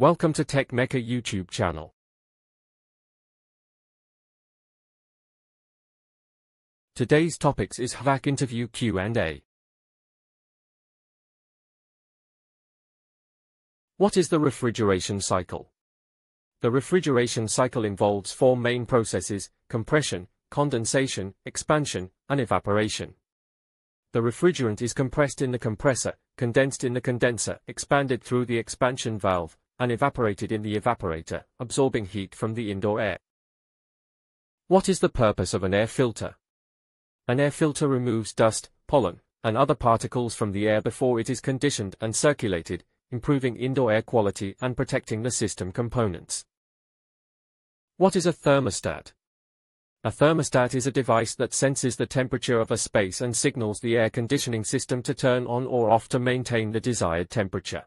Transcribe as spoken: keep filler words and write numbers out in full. Welcome to Tech Mecca YouTube channel. Today's topics is H V A C interview Q and A. What is the refrigeration cycle? The refrigeration cycle involves four main processes: compression, condensation, expansion, and evaporation. The refrigerant is compressed in the compressor, condensed in the condenser, expanded through the expansion valve, and evaporated in the evaporator, absorbing heat from the indoor air. What is the purpose of an air filter? An air filter removes dust, pollen, and other particles from the air before it is conditioned and circulated, improving indoor air quality and protecting the system components. What is a thermostat? A thermostat is a device that senses the temperature of a space and signals the air conditioning system to turn on or off to maintain the desired temperature.